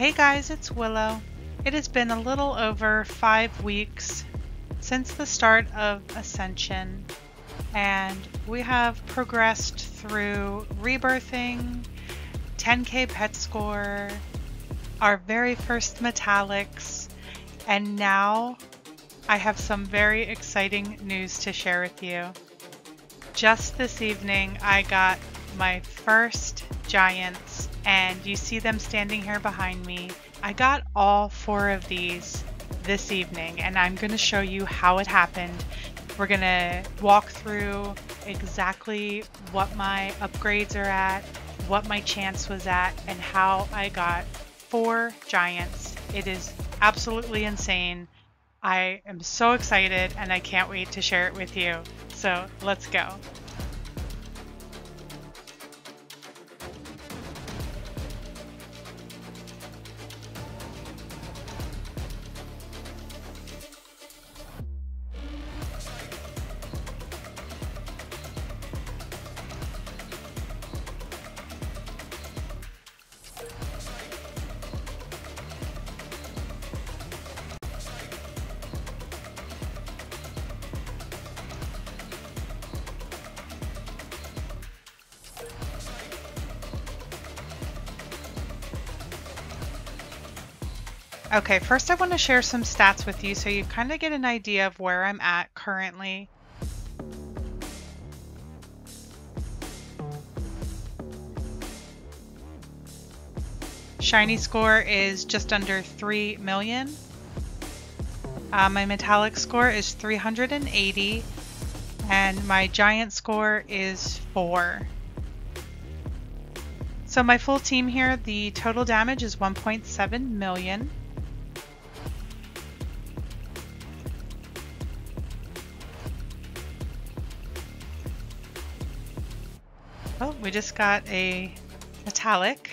Hey guys, it's Willow. It has been a little over 5 weeks since the start of Ascension, and we have progressed through rebirthing, 10k pet score, our very first metallics, and now I have some very exciting news to share with you. Just this evening I got my first giants, and you see them standing here behind me. I got all 4 of these this evening, and I'm going to show you how it happened. We're going to walk through exactly what my upgrades are at, what my chance was at, and how I got 4 giants. It is absolutely insane. I am so excited and I can't wait to share it with you. So let's go. Okay, first I want to share some stats with you so you kind of get an idea of where I'm at currently. Shiny score is just under 3 million. My metallic score is 380 and my giant score is 4. So my full team here, the total damage is 1.7 million. Oh, we just got a metallic.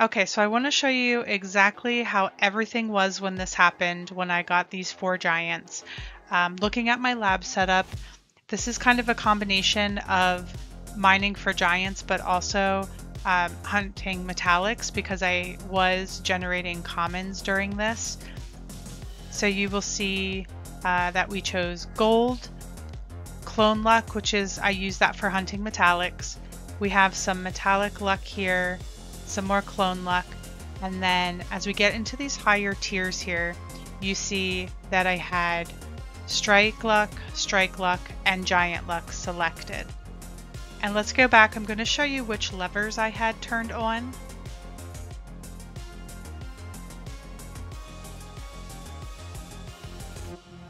Okay, so I want to show you exactly how everything was when this happened, when I got these 4 giants. Looking at my lab setup, this is kind of a combination of mining for giants, but also hunting metallics, because I was generating commons during this. So you will see that we chose gold, clone luck, which is, I use that for hunting metallics. We have some metallic luck here, some more clone luck, and then as we get into these higher tiers here, you see that I had strike luck, and giant luck selected. And let's go back. I'm going to show you which levers I had turned on.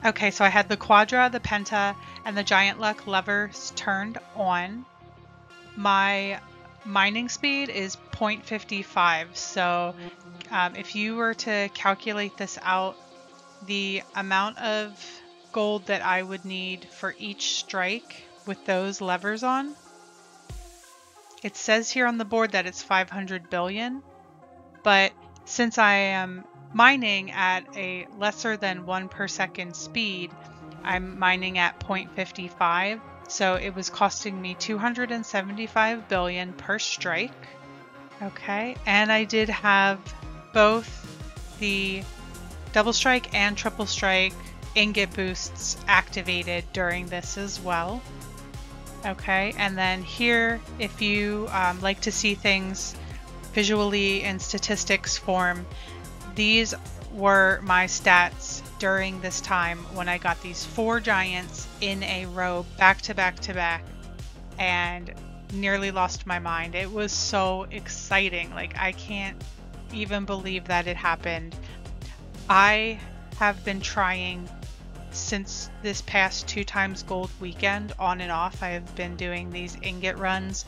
Okay, so I had the quadra, the penta, and the giant luck levers turned on. My mining speed is 0.55. So if you were to calculate this out, the amount of gold that I would need for each strike with those levers on, it says here on the board that it's 500 billion, but since I am mining at a lesser than 1 per second speed, I'm mining at 0.55. So it was costing me 275 billion per strike. Okay, and I did have both the double strike and triple strike ingot boosts activated during this as well. Okay, and then here, if you like to see things visually in statistics form, these were my stats during this time when I got these 4 giants in a row back to back to back and nearly lost my mind. It was so exciting. Like, I can't even believe that it happened. I have been trying since this past 2x gold weekend, on and off. I have been doing these ingot runs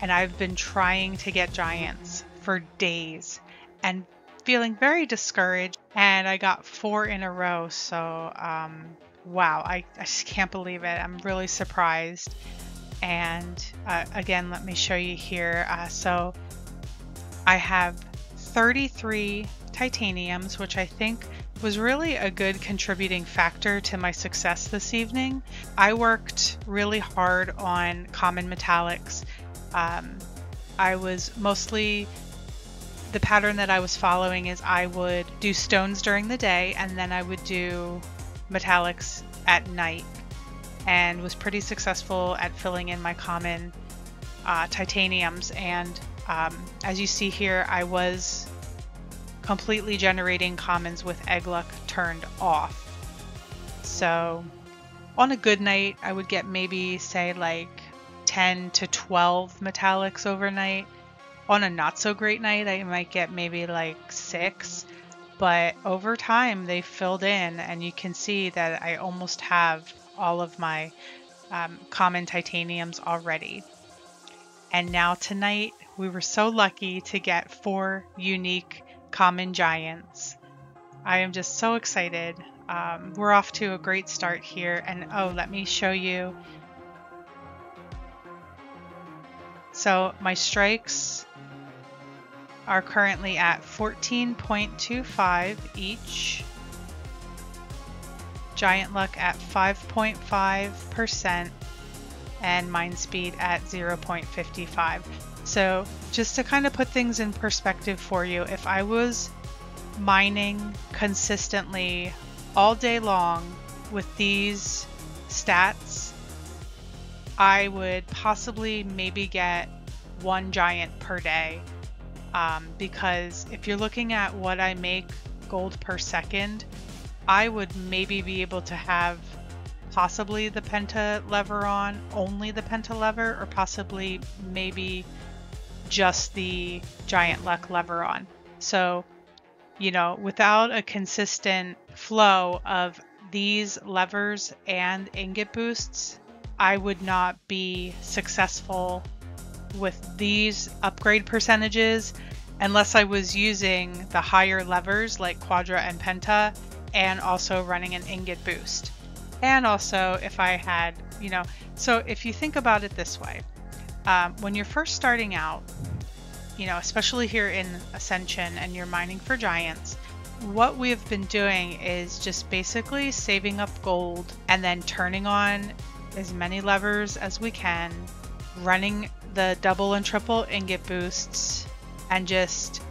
and I've been trying to get giants for days and feeling very discouraged, and I got 4 in a row. So wow, I just can't believe it. I'm really surprised. And again, let me show you here. So I have 33 titaniums, which I think was really a good contributing factor to my success this evening. I worked really hard on common metallics. I was mostly, the pattern that I was following is I would do stones during the day and then I would do metallics at night, and was pretty successful at filling in my common titaniums. And as you see here, I was completely generating commons with egg luck turned off. So on a good night, I would get maybe say like 10 to 12 metallics overnight. On a not so great night, I might get maybe like 6, but over time they filled in, and you can see that I almost have all of my common titaniums already. And now tonight, we were so lucky to get 4 unique common giants. I am just so excited. We're off to a great start here. And oh, let me show you. So my strikes are currently at 14.25 each. Giant luck at 5.5% and mine speed at 0.55. So just to kind of put things in perspective for you, if I was mining consistently all day long with these stats, I would possibly maybe get 1 giant per day, because if you're looking at what I make gold per second, I would maybe be able to have possibly the penta lever on, only the penta lever, or possibly maybe just the giant luck lever on. So, you know, without a consistent flow of these levers and ingot boosts, I would not be successful with these upgrade percentages unless I was using the higher levers like quadra and penta, and also running an ingot boost. And also if I had, you know, so if you think about it this way, when you're first starting out, you know, especially here in Ascension and you're mining for giants, what we've been doing is just basically saving up gold and then turning on as many levers as we can, running the double and triple ingot boosts, and just,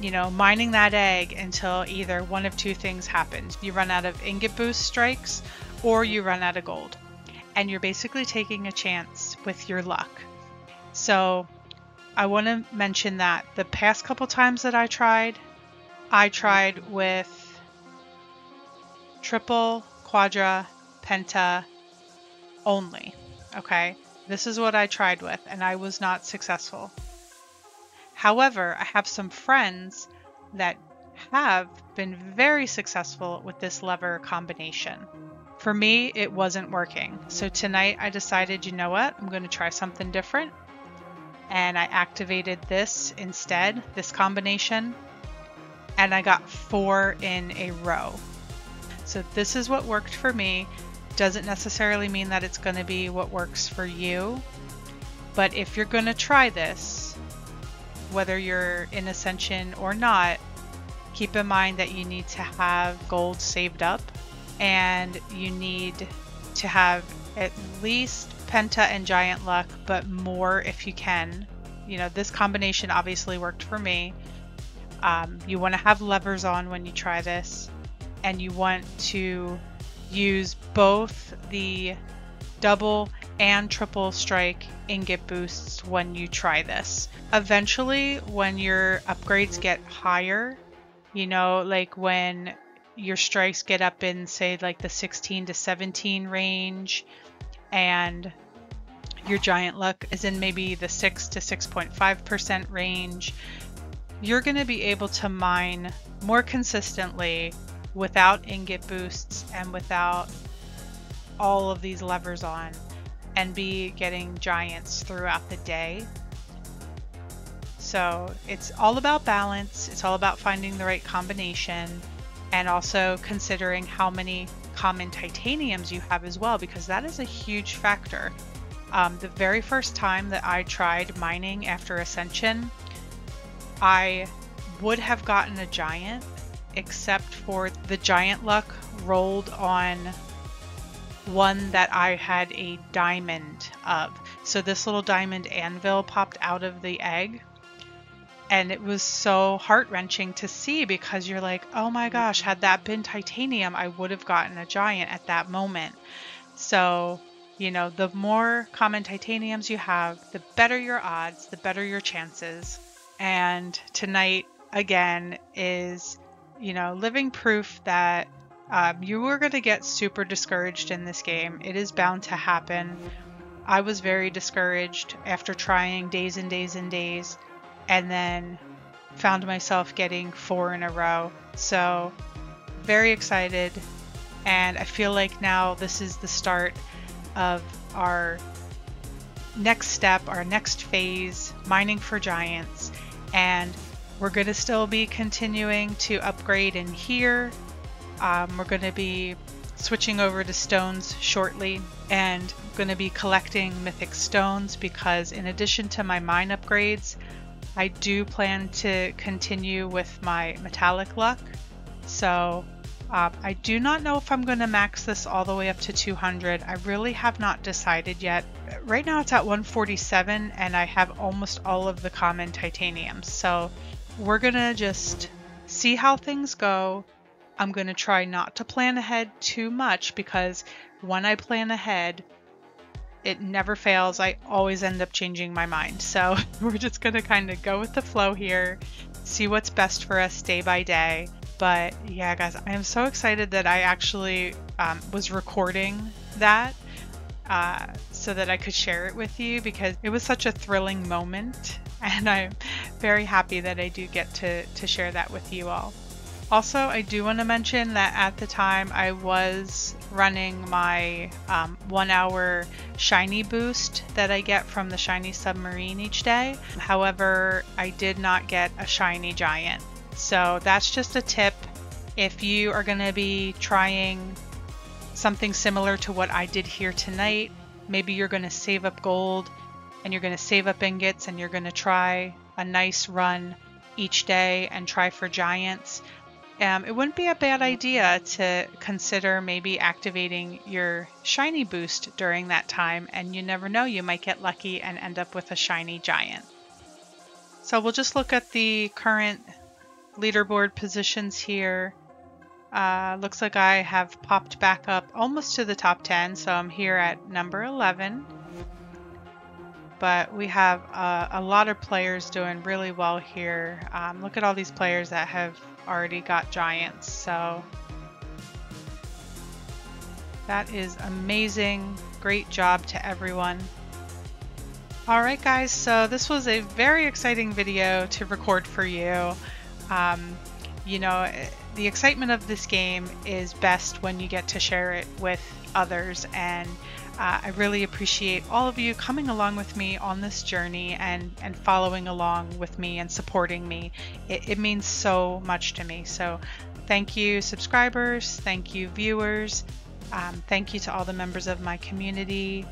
you know, mining that egg until either one of 2 things happens. You run out of ingot boost strikes or you run out of gold, and you're basically taking a chance with your luck. So I want to mention that the past couple times that I tried with triple, quadra, penta only. Okay, this is what I tried with, and I was not successful. However, I have some friends that have been very successful with this lever combination. For me, it wasn't working. So tonight I decided, you know what, I'm going to try something different. and I activated this instead, this combination, and I got 4 in a row. So this is what worked for me. Doesn't necessarily mean that it's going to be what works for you, but if you're going to try this, whether you're in Ascension or not, keep in mind that you need to have gold saved up, and you need to have at least Penta and Giant Luck, but more if you can. You know, this combination obviously worked for me. You want to have levers on when you try this, and you want to use both the double and triple strike ingot boosts when you try this. Eventually, when your upgrades get higher, you know, like when your strikes get up in, say, like the 16 to 17 range, and your Giant Luck is in maybe the 6 to 6.5% range, you're going to be able to mine more consistently without ingot boosts and without all of these levers on, and be getting giants throughout the day. So it's all about balance. It's all about finding the right combination, and also considering how many common titaniums you have as well, because that is a huge factor. The very first time that I tried mining after Ascension, I would have gotten a giant, except for the Giant Luck rolled on one that I had a diamond of. So this little diamond anvil popped out of the egg. And it was so heart-wrenching to see, because you're like, oh my gosh, had that been titanium, I would have gotten a giant at that moment. So, you know, the more common titaniums you have, the better your odds, the better your chances. And tonight, again, is, you know, living proof that you are going to get super discouraged in this game. It is bound to happen. I was very discouraged after trying days and days and days, and then found myself getting 4 in a row. So very excited, and I feel like now this is the start of our next step, our next phase, mining for giants, and we're going to still be continuing to upgrade in here. We're going to be switching over to stones shortly, and I'm going to be collecting mythic stones, because in addition to my mine upgrades, I do plan to continue with my metallic luck. So I do not know if I'm going to max this all the way up to 200. I really have not decided yet. Right now it's at 147, and I have almost all of the common titaniums. So we're going to just see how things go. I'm going to try not to plan ahead too much, because when I plan ahead, it never fails. I always end up changing my mind. So we're just going to kind of go with the flow here, see what's best for us day by day. But yeah, guys, I am so excited that I actually was recording that so that I could share it with you, because it was such a thrilling moment, and I'm very happy that I do get to share that with you all. Also, I do want to mention that at the time I was running my 1-hour shiny boost that I get from the shiny submarine each day. However, I did not get a shiny giant. So that's just a tip. If you are going to be trying something similar to what I did here tonight, maybe you're going to save up gold, and you're going to save up ingots, and you're going to try a nice run each day and try for giants. It wouldn't be a bad idea to consider maybe activating your shiny boost during that time, and you never know, you might get lucky and end up with a shiny giant. So we'll just look at the current leaderboard positions here. Looks like I have popped back up almost to the top 10, so I'm here at number 11. But we have a lot of players doing really well here. Look at all these players that have already got giants, so that is amazing. Great job to everyone. Alright guys, so this was a very exciting video to record for you. You know, the excitement of this game is best when you get to share it with others, and I really appreciate all of you coming along with me on this journey and following along with me and supporting me. It means so much to me. So thank you, subscribers. Thank you, viewers. Thank you to all the members of my community.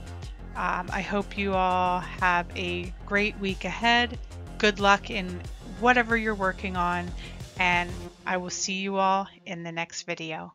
I hope you all have a great week ahead. Good luck in whatever you're working on, and I will see you all in the next video.